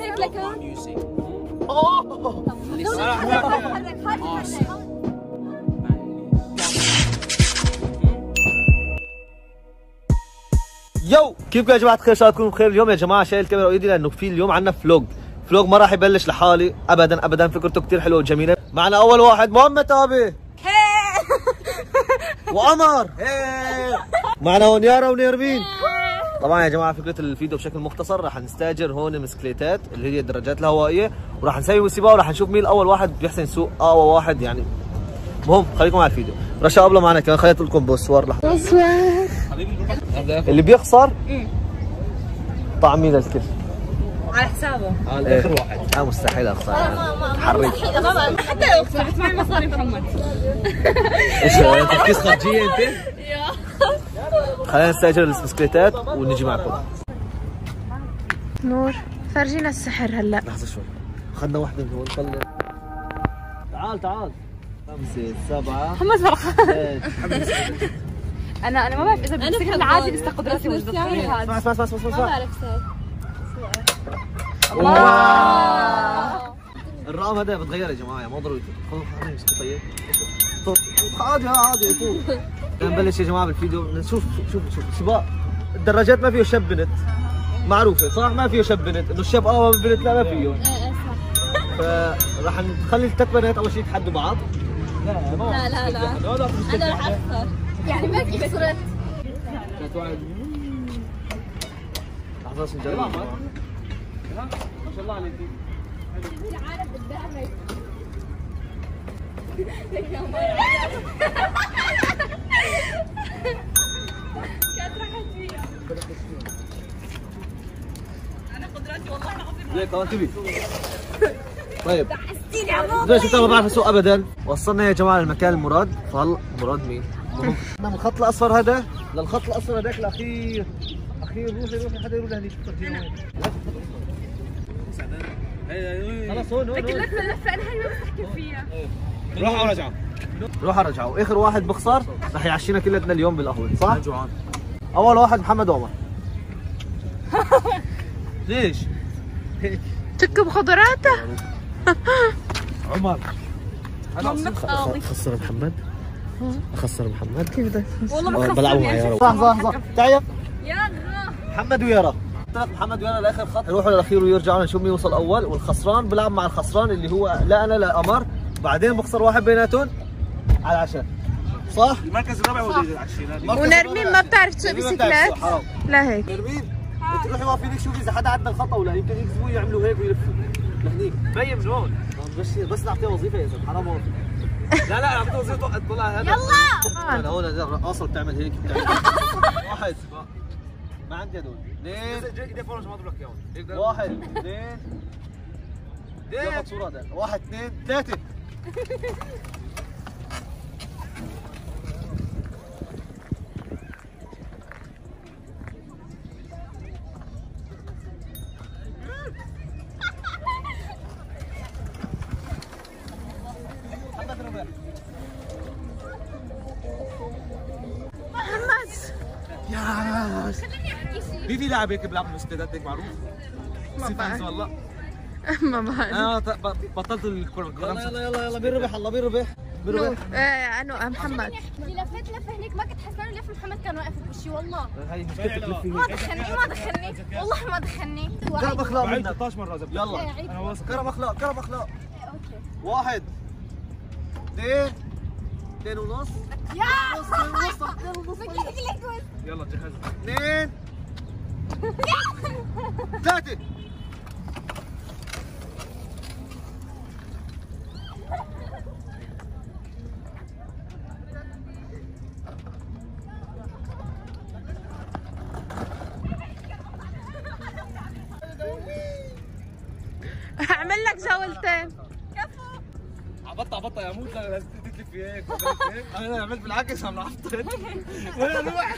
حرك لك اه يو كيفكم يا جماعه الخير؟ ان شاء الله تكونوا بخير. اليوم يا جماعه شايل الكاميرا وايدي لانه في اليوم عندنا فلوج ما راح يبلش لحالي ابدا ابدا، فكرته كثير حلوه وجميله. معنا اول واحد محمد تابي وقمر، معنا هون يارا ونيرفين. طبعا يا جماعه فكره الفيديو بشكل مختصر، راح نستاجر هون مسكليتات اللي هي الدراجات الهوائيه، وراح نسوي سباق وراح نشوف مين اول واحد بيحسن يسوق اقوى واحد يعني. المهم خليكم مع الفيديو. رشا قبله معنا كمان، خليت لكم بالصور لحظه. اللي بيخسر طعمي للكل على حسابه. على اخر واحد انا مستحيل اخسر، حريت حتى لو خسرت معي مصاري محمد. ايش انت بتكيس خرجيه انت؟ خلينا نستاجر البسكليتات ونجي معكم. نور فرجينا السحر هلا. لحظه شوي، اخذنا واحده من هون. خلص تعال تعال. 5 7 خمس فرخات. انا ما بعرف اذا بمسكها العادي بستقد راسي وجدتني هذا. اسمع اسمع اسمع ما بعرف صار. الله الرقم هذا بتغير يا جماعه، ما ضروري. خذوا خذوا طيب عادي عادي يفوت. نبلش يا جماعه بالفيديو، نشوف شوف سباق الدراجات. ما فيه شب بنت معروفه صح، ما فيه شب بنت انه الشاب اقوى من البنت، لا ما فيه. فراح نخلي الثلاث بنات اول شيء يتحدوا بعض. لا لا لا انا راح اخسر يعني ما في خسرت. لحظه بس نجرب ما شاء الله عليك. العالم بتدعمك لك يا ماما كانت راحت فيها. انا قدراتي والله العظيم ليك اه تبي. طيب دعستيني عمو ليش ما بعرف اسوق ابدا. وصلنا يا جماعه للمكان المراد. هلا مراد مين؟ احنا من الخط الاصفر هذا للخط الاصفر هذاك الاخير. اخير روحي روحي حدا يروح لهنيك. خلص هون هون لك لفه لفه انا هاي ما بستحكي فيها. روحوا رجعوا روحوا رجعوا. اخر واحد بخسر رح يعشينا كلتنا اليوم بالقهوه صح؟ جوعان. اول واحد محمد عمر. ليش؟ هيك تك بخضراته. عمر محمد قاضي. خسر محمد اخسر محمد كيف بدك؟ والله ما خسرني. لحظه لحظه تعال يلا محمد ويارا. قلت لك محمد ويارا لاخر خط يروحوا للاخير ويرجعوا نشوف مين وصل اول. والخسران بلعب مع الخسران اللي هو لا انا لا قمر، بعدين بخسر واحد بيناتهم على العشاء صح؟ المركز الرابع هو اللي العشاء. ونرمين ما بتعرف تسوق بسيكلات لا هيك. نرمين تروحي واقفه هنيك شوفي اذا حدا عدى الخطا ولا يمكن يكذبوا يعملوا هيك ويلفوا لهنيك. بيي من هون بس نعطيه وظيفه يا زلمه حرام والله. لا لا اعطيه وظيفه طلع هذا. يلا انا هون الرقاصه بتعمل هيك واحد ما عندي هدول. اثنين فورج ما اضرب لك اياهم. واحد اثنين ياخذ صوره هذا. واحد اثنين ثلاثه. في لاعب هيك بيلعب بالمسكليتات هيك معروف. ما والله ما بعرف انا بطلت الكره. يلا يلا يلا مين ربح؟ الله مين ربح؟ مين ربح؟ انا محمد اللي لفيت لفه هنيك ما كنت حاسبه لف. محمد كان واقف بوشي والله. هي مشكلتك لفي. ما دخلني والله ما دخلني. كرم اخلاق منك 13 مره زبط. يلا انا واثق كرم اخلاق كرم اخلاق. اوكي واحد اثنين اثنين ونص. يا يلا جهز اثنين ثلاثة. اعمل لك جولتين. كفو عبطة عبطة يا موت. لازم تتلف هيك. انا عملت بالعكس عم نعبطك ولا نروح.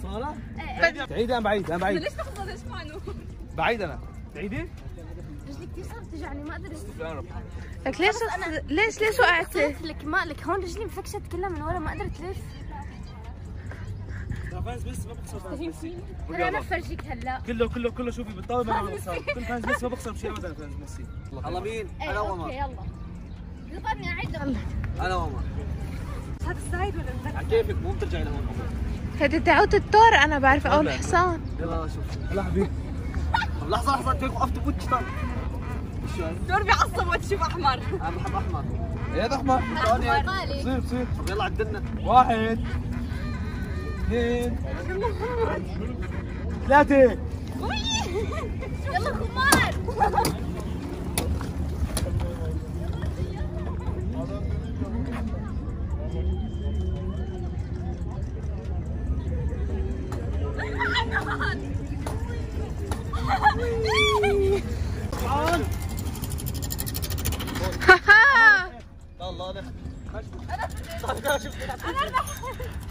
خسارة؟ ايه تعيدي. انا بعيد انا بعيد. ليش تاخذ ليش معنا؟ بعيد انا تعيدي؟ رجلي كثير صارت تجعني ما قدرت. لك ليش ليش وقعتي؟ لك ما لك هون رجلي مفكشة كلها من ورا ما قدرت لف. فانز بس ما بخسر فانز. انا بفرجيك هلا كله كله كله شوفي بالطاوله ما بخسر. كل فانز بس ما بخسر بشيء ابدا. فانز ميسي يلا مين؟ انا وعمر. يلا ضربني اعيد لك. انا وعمر. هذا السايد ولا متذكر؟ على كيفك مو بترجع لهون. هذه دعوة الثور انا بعرف اول حصان. يلا شوف هلا حبيبي. طب لحظه لحظه انت وقفت بوجهي. طب شو هذا؟ الثور بيعصب وقت يشوف احمر. انا بحب احمر. يا احمر ثانية صير صير. طب يلا عدلنا. 1 2 3 يلا خمار.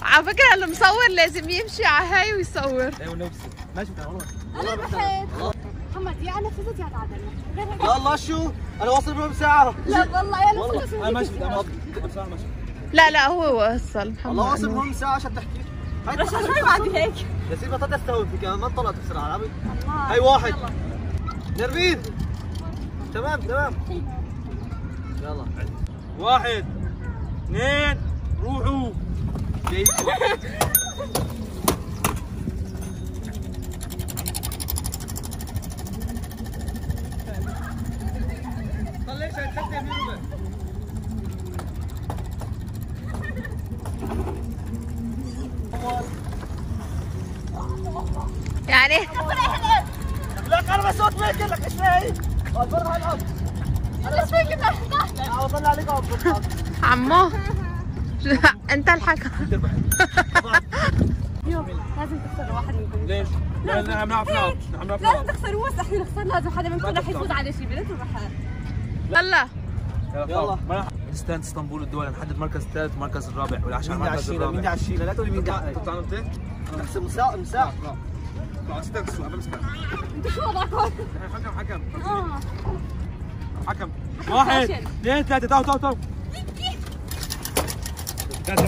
على فكرة المصور لازم يمشي على هاي ويصور. ايه ونفسه ماشي والله. انا بحيت محمد يا انا فزت يا تعادلنا. لا الله شو انا واصل بنص ساعة. لا والله انا فزت. انا ماشي بنص ساعة ماشي. لا لا هو وصل محمد. والله واصل بنص ساعة عشان تحكي. هاي شو بعد هيك؟ يا سيدي بطلت استوعب كمان ما طلعت بسرعة عربي. هاي 1 نرمين. تمام تمام. يلا 1 2 روحوا. جاي طلعش هتحدي من ربع. يعني لك انا بسوق منك لك ايش هي؟ بروح العب. انا بسوق منك انا بطلع عليك عمو. انت الحكم. اليوم لازم تخسر واحد منكم. ليش؟ لازم نعم نعرف نلعب. لازم تخسروا بس احنا نخسر. لازم حدا منكم رح يفوز على شيء. بنت رح هلا يلا استاد اسطنبول الدولي نحدد مركز الثالث والمركز الرابع والعاشر مركز الرابع. مين على الشيله؟ لا تقولي مين قاعد تطلع نقطتين. نحسب مساء مساء استاذ سوا قبل اسمع. انت شو وضعكم؟ نحن حكم حكم 1 2 3 تعوا تعوا تعوا. لا لا لا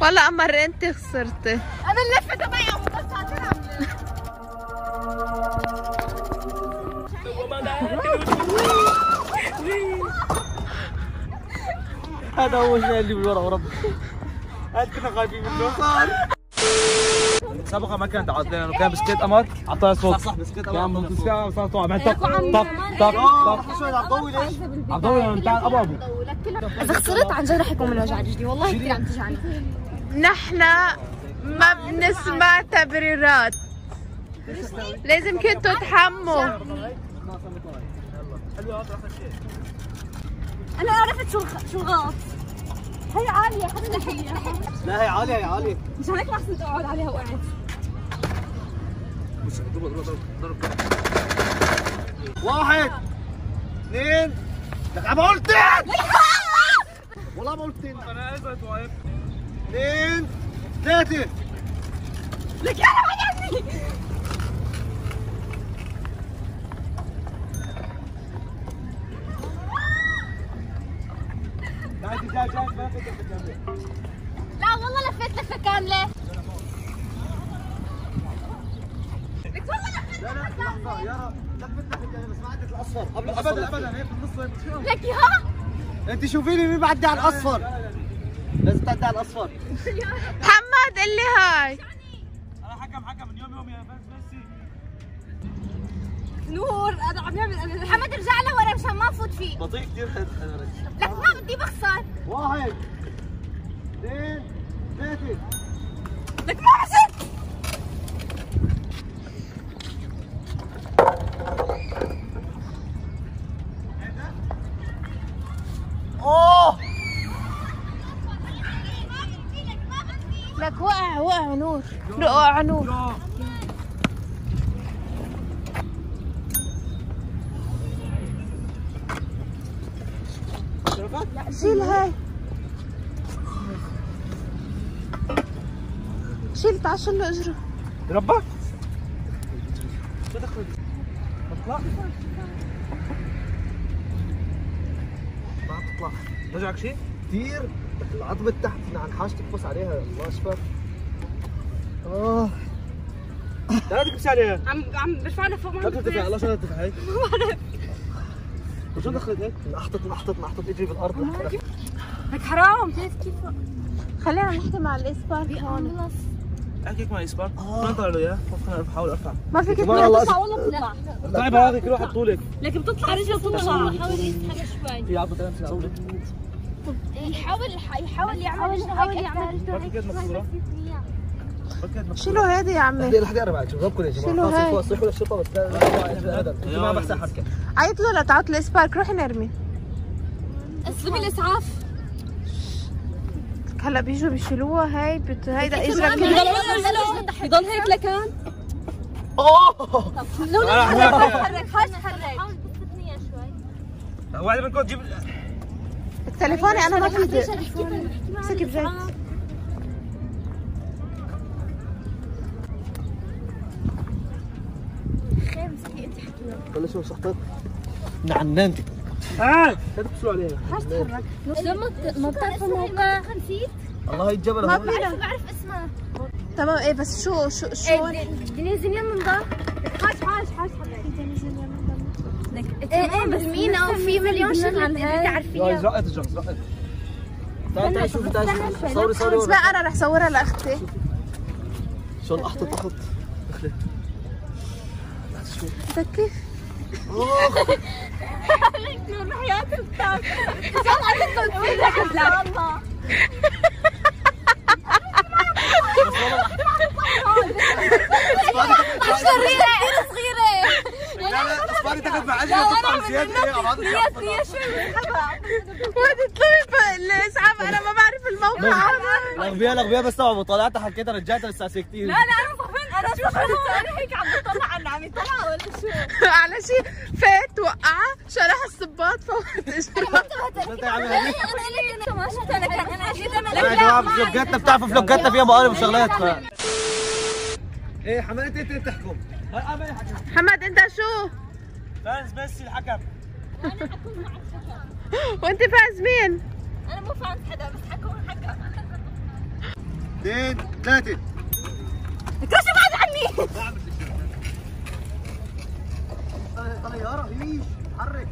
والله أمر أنت خسرتي. أنا اللفة تبعي عم بطلع. هذا هو شيء اللي من ورا وربي. هل كنا خايفين منه؟ المسابقة ما كانت عادلة لأنه كان بسكيت قمر عطاها صوت. صح بسكيت قمر عطاها صوت. كان صار طوع بعد طق طق طق طق. شو عم ضوي ليش؟ عم ضوي لأنه بتاع أبو أبو. إذا خسرت عن جد رح يكون من وجع جدي والله كثير عم تجعني. نحن ما بنسمع تبريرات. لازم كنتوا تحموا. أنا عرفت شو الغلط. هي عالية حتى هي. لا هي عالية هي عالية. مش هيك ما حسيت أقعد عليها وقعت. ضرب ضرب ضرب. 1 2 لك عم بقول تين. والله ما قلت تين. أنا أزعت واقف. 2 3 لك أنا وقعتني. لا والله لفيت لفه كامله. لك والله لفيت لفه كامله. يا لفيت لفه كامله بس ما عدت الاصفر. ابدا ابدا هي بالنص. لك يا انت شوفيني مين بعدي على الاصفر. لازم تعدي على الاصفر. محمد اللي هاي انا حكم من يوم يوم يا فانز ميسي. نور انا عم يعمل محمد رجع له ورا مشان ما افوت فيه. بطيء كثير لك ما بدي بخسر. 1 2 3 لك ما رجعت. اوه لك وقع نور. وقع نور. شيلها، شيل تعشل له اجره. ربك بدخل اطلع ما بتطلع، رجعك شيء كثير العظمه تحت عن حاجتك، بص عليها الله شفاك. اه لا تكبسي عليها، عم برفعها فوق ما بترفع. الله شلون ترفع هيك؟ ما بعرف وشو دخلت هيك؟ نحطت اجري بالارض لك حرام. شايف كيف؟ خلينا نحكي مع الاسبارك هون. احكي لك مع الاسبارك، ما طلع له اياه، بحاول ارفع. ما فيك تطلع والله بتطلع. طلعي براغيك روح طولك، لكن بتطلع رجله بتطلع. حاول يتحرك شوي. في عظمه تنام صوتك. يحاول يعمل رجله هيك، يعمل رجله هيك. شيلوا هذه يا عمي. بدي لحظه اربعك، شوف ربكم يا جماعه. صيحوا لك شرطه بس لا ابدا، ما بحسها حركه. عيط له لتعطل الاسبارك، روحي نرمي. اسلمي الاسعاف. هلا بيجوا بيشيلوها هي هيدا اجرك بضل هيك لكان. اوه لولا حرك حاج حرك، حاول تثنيها شوي. واحد منكم تجيب تليفوني انا ما فيدي، امسكي بجد. خير امسكي انت حكينا. بلش شو صحتك؟ نعننتك. تعال تبسوا عليها. حاج تحرك لما ما بتعرفوا موقع خنسيت. الله هي الجبل ما بعرف اسمها. تمام ايه بس شو ننزل يمن ضهر. حاج حبيبي ننزل يمن ضهر. ايه بس مين او في مليون شغله انت بتعرفيها. يا زقت الجرس زقت. تعال شوف صوري بس بقى انا رح صورها لاختي. شلون احط دخلي. شوف كيف. لكن حياتي بتاعك صارت تنفذ لك والله. صغيرة صغيرة. لا اصبري تاخذ بعجلة تطلع زيادة هي أراضي شعب. هي الإسعاف أنا ما بعرف الموقع. لغبيها بس طبعا وطلعتها حكيتها رجعتها بس عسى كثير. لا أنا أنا هيك عم بطلع عنه عم يطلع ولا شو؟ على شيء فات وقع شرح الصباط فوت اجره. أنا قلت ما شفتها، أنا جيت أنا بتعرفوا فلوجاتنا فيها مقالب وشغلات. ايه حماد انت تحكم. حماد انت شو؟ فانز ميسي الحكم. وانا حكم مع الحكم. وانت فانز مين؟ انا مو فانز حدا بس حكم الحكم. 2 3 اكتشف بعد عني. طيارة هيش حرك.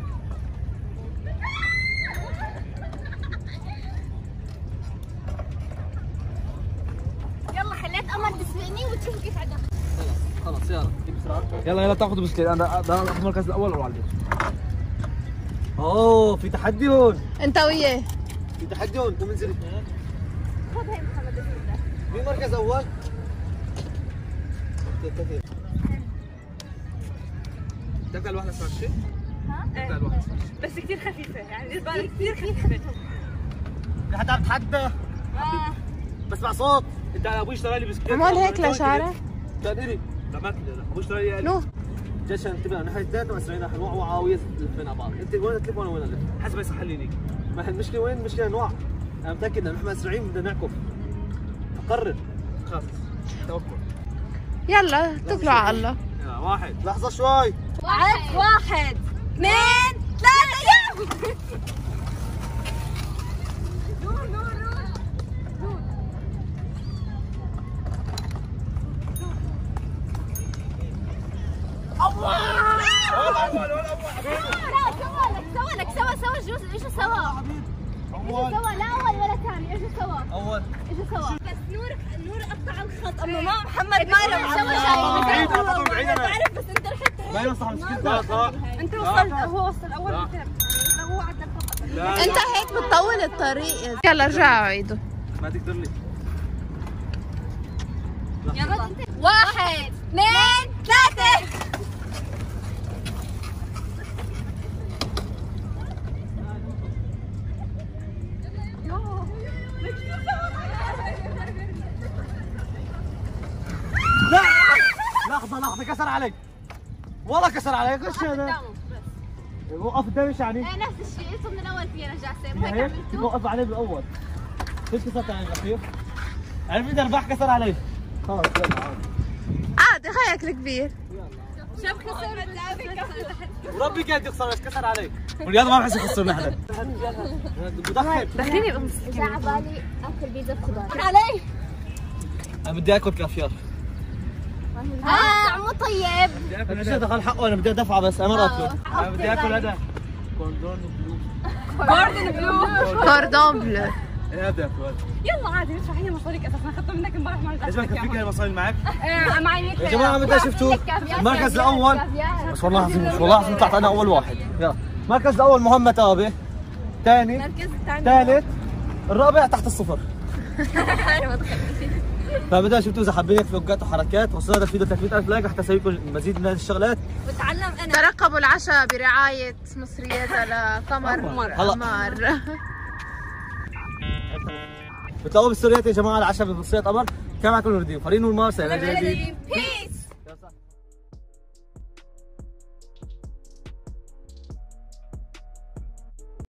يلا خليت قمر تسبقني وتشوف كيف عدها. خلص يلا يلا تاخذ بسكليت. انا بدي اخذ المركز الاول واروح على البيت. اوه في تحدي هون انت وياه. في تحدي هون قوم انزل. خذ هي محمد في مركز اول. تبدا الوحده صار شيء؟ ها؟ تبدا الوحده صار شيء بس كثير خفيفه يعني بالنسبه كثير خفيفه. في حدا عم يتحدى؟ بسمع صوت. انت ابوي اشترى لي بسكليت عمال هيك لشعرك؟ تقدري تبعت لي ابوي اشترى لي قال لي جشن انتبه نحن الثلاثه مسرعين رح نوع وعاوية لفين على بعض. انت وين تلف وانا وين الف حسب يصح لي هيك. ما المشكله وين؟ المشكله نوع. انا متاكد انه نحن مسرعين بدنا نعكف. اقرر خلص توكل. يلا توكلوا على الله. يلا واحد لحظة شوي. واحد 2 3 دور. الله سوا سوا جوز اجوا سوا. اجوا سوا لا اول ولا ثاني. اجوا سوا اول اجوا سوا بس نور قطع الخط. اما ما محمد ما بعرف بس انت رحت انت وصلت هو وصل اول متر هو عدى الخط. انت هيك بتطول الطريق. يلا ارجعوا عيدوا ما تقدر لي. يلا 1 2 3 لحظة كسر علي والله كسر علي. ايش هذا؟ وقف الدوش يعني؟ ايه نفس الشيء، صرنا الاول فيها نجاسه، مو هيك عملتوا؟ وقف عليه بالاول. ليش كسرت علي الرفيق؟ عرفت الرباح كسر عليه. خلص عادي خيك الكبير. شوف خسر وربي كانت يخسر بس كسر عليك. والرياض ما بحس يخسر نحن. بدخن. دخليني بمسكين. على بالي اكل بيتزا بخضار. علي. انا بدي اكل كافيار. طعمه طيب. انا مش دخل حقه، انا بدي ادفعه بس انا ما اكله. انا بدي اكل هذا. كوردون بلو. كوردون بلو. كوردون بلو. انا بدي اكل هذا. يلا عادي ندفع هي مصاريك اساسا اخذتها منك امبارح ما رجعت. ليش ما كفيك المصاري معك؟ ايه معي يا جماعه متى شفتوا؟ المركز الاول بس والله العظيم طلعت انا اول واحد. يلا المركز الاول مهمه تابه، ثاني، المركز الثاني، ثالث، الرابع تحت الصفر. انا ما دخلت. فبدأ شفتوا اذا حابين فلوجات وحركات وصلنا في فيديو 300,000 لايك حتى اسويكم مزيد من هذه الشغلات. وتعلم انا ترقبوا العشاء برعايه مصريات لقمر قمر. بتلاقوا بالسوريات يا جماعه العشاء بمصريات قمر. كان معكم نور الدين، فريق نور مارسا.